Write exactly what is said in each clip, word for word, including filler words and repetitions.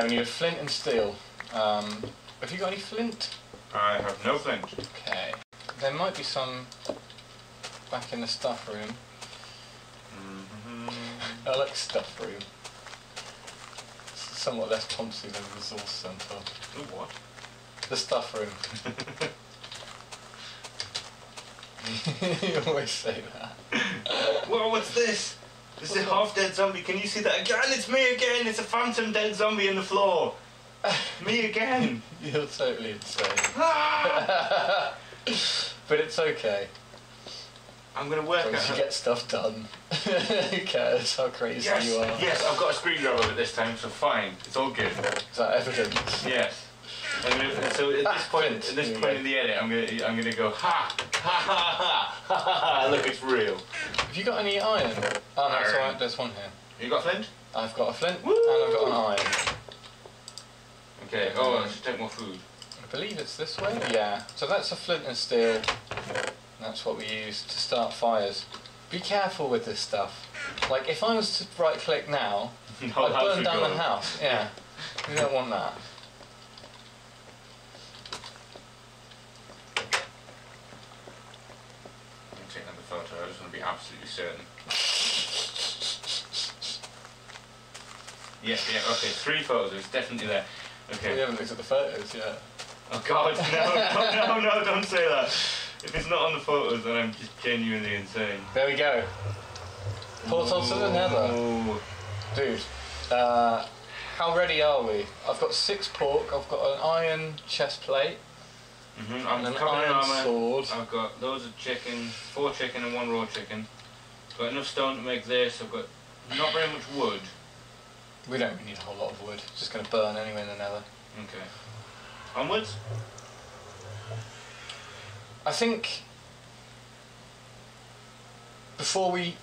Yeah, we need a flint and steel. Um, have you got any flint? I have no flint. Okay. There might be some back in the stuff room. Mm-hmm. I like stuff room. It's somewhat less pomsy than the resource centre. Ooh, what? The stuff room. You always say that. Whoa, what's this? This is a half-dead zombie. Can you see that again? It's me again! It's a phantom dead zombie in the floor! Me again! You're totally insane. But it's okay. I'm going to work out. You get stuff done. Who cares how crazy yes, you are? Yes, I've got a screwdriver at this time, so fine. It's all good. Is that evidence? Yes. And so at this point, at this point in the edit, I'm going to, I'm going to go ha! Ha ha ha! Ha ha ha! Look, it's real. Have you got any iron? Oh no, it's alright, there's one here. You got a flint? I've got a flint, woo! And I've got an iron. Okay, oh, um, I should take more food. I believe it's this way? Yeah. So that's a flint and steel. That's what we use to start fires. Be careful with this stuff. Like, if I was to right click now, no, I'd burn down the house. Yeah. We don't want that. Photo, I just want to be absolutely certain. Yeah, yeah, okay, three photos, it's definitely there. Okay. We haven't looked at the photos yet. Oh god, no, no, no, don't say that. If it's not on the photos, then I'm just genuinely insane. There we go. Portal to the Nether. Dude, uh, how ready are we? I've got six pork, I've got an iron chest plate. Mm-hmm. I've got an iron armor. Sword. I've got loads of chicken, four chicken and one raw chicken. I've got enough stone to make this. I've got not very much wood. We don't need a whole lot of wood. It's just going to burn anyway in the Nether. Okay. Onwards? I think before we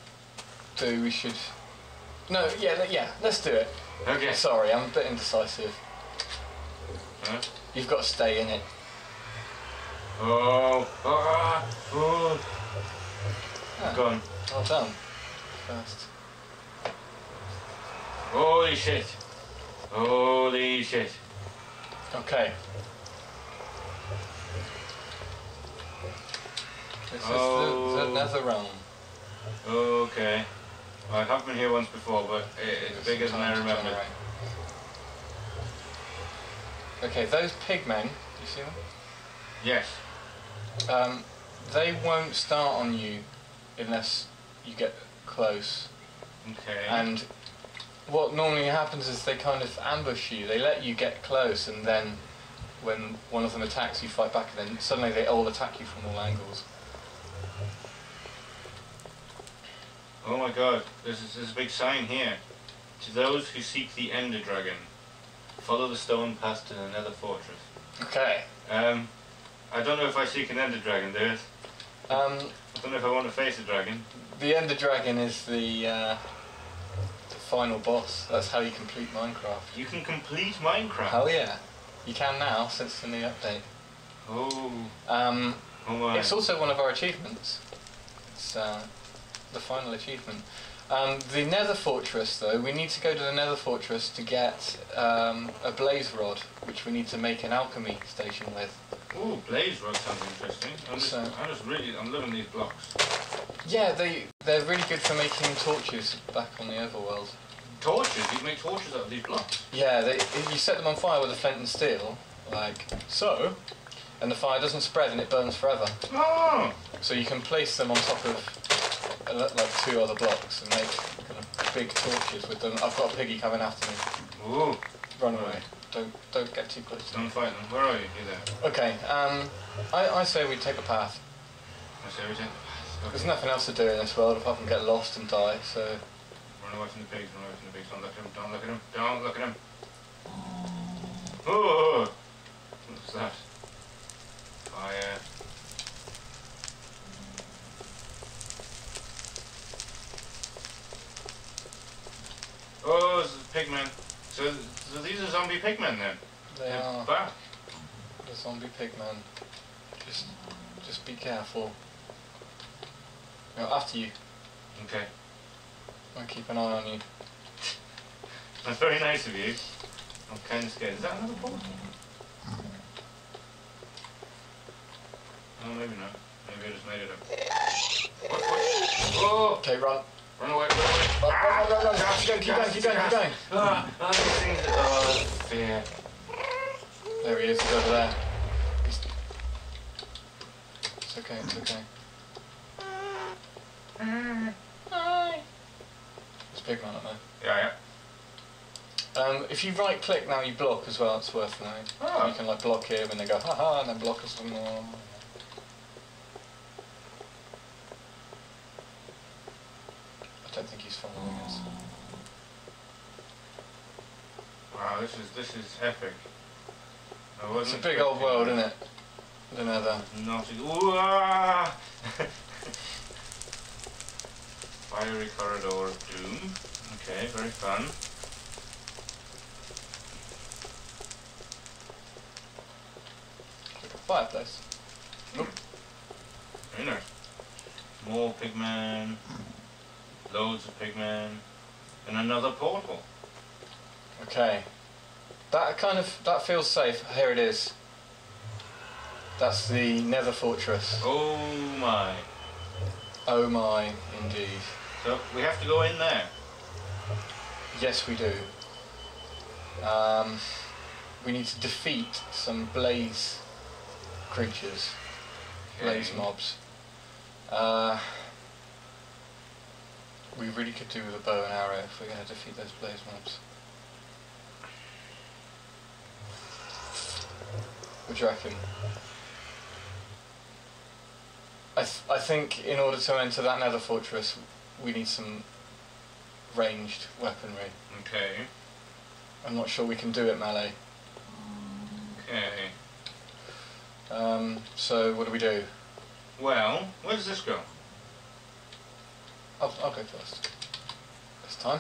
do, we should. No, yeah, yeah. Let's do it. Okay. Sorry, I'm a bit indecisive. Huh? You've got to stay in it. Oh, ah, oh. Yeah. Gone. Well done. First. Holy shit. Holy shit. Okay. This oh. is the, the Nether realm. Okay. Well, I have been here once before, but it, it's, it's bigger than I remember. Okay, those pigmen, you see them? Yes. Um, they won't start on you unless you get close. Okay. And what normally happens is they kind of ambush you. They let you get close, and then when one of them attacks, you fight back, and then suddenly they all attack you from all angles. Oh my god, there's, there's a big sign here. To those who seek the Ender Dragon, follow the stone path to the Nether Fortress. Okay. Um... I don't know if I seek an Ender Dragon, do it. Um, I don't know if I want to face a dragon. The Ender Dragon is the, uh, the final boss. That's how you complete Minecraft. You can complete Minecraft? Hell yeah. You can now, since the new update. Oh. Um, oh my. It's also one of our achievements. It's uh, the final achievement. Um, the Nether Fortress, though, we need to go to the Nether Fortress to get um, a blaze rod, which we need to make an alchemy station with. Ooh, blaze rod sounds interesting. I'm just, so, I'm just really, I'm loving these blocks. Yeah, they, they're really good for making torches back on the overworld. Torches? You can make torches out of these blocks? Yeah, they, you set them on fire with a flint and steel, like so, and the fire doesn't spread and it burns forever. Oh! So you can place them on top of uh, like two other blocks and make kind of big torches with them. I've got a piggy coming after me. Ooh. Run away. Don't, don't get too close. Don't fight them. Where are you? You're there. Okay, um, I, I say we take a path. I say we take a path. Okay. There's nothing else to do in this world apart from get lost and die, so... Run away from the pigs, run away from the pigs. Don't look at him, don't look at him, don't look at him. Oh! What was that? Fire. Oh, this is a pigman. So, so these are zombie pigmen then? They They're are. Back. The zombie pigmen. Just, just be careful. No, after you. Okay. I'll keep an eye on you. That's very nice of you. I'm kind of scared. Is that another portal? No, maybe not. Maybe I just made it up. What? What? Oh! Okay, run. Run away, run away. Oh, ah, run, run, run. Keep going, keep going, keep going, keep going. Ah, ah, these things. Oh, fear. There he is, he's over there. He's... It's okay, it's okay. There's pigmen up there. Yeah, yeah. Um, if you right click now, you block as well, it's worth knowing. Oh. You can like block here when they go, haha, and then block us some more. I don't think he's following us. Wow, this is this is epic. It's a big old world, isn't it? The Nether. Not a... Fiery Corridor of Doom. Okay, very fun. Like a fireplace. Mm. Very nice. More pigmen. Loads of pigmen, and another portal. Okay, that kind of that feels safe. Here it is. That's the Nether Fortress. Oh my! Oh my, indeed. So we have to go in there. Yes, we do. Um, we need to defeat some blaze creatures, okay. Blaze mobs. Uh. We really could do with a bow and arrow if we're going to defeat those blaze mobs. What do you reckon? I, th I think in order to enter that Nether Fortress, we need some ranged weaponry. Okay. I'm not sure we can do it melee. Okay. Um, so what do we do? Well, where does this go? I'll, I'll go first this time.